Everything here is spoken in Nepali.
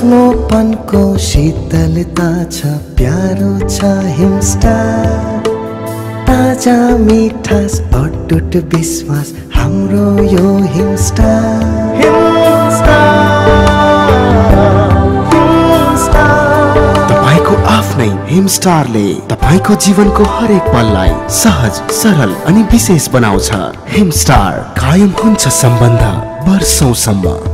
आफ्नोपन को शीतलता छ प्यारो छ हिमस्टार, ताजा मिठास अटुट विश्वास हाम्रो यो हिमस्टार। तपाईको आफ्नै हिमस्टारले तपाईको जीवनको हरेक पललाई सहज, सरल अनि विशेष बनाउँछ। हिमस्टार कायम हुन्छ सम्बन्ध वर्षौंसम्म।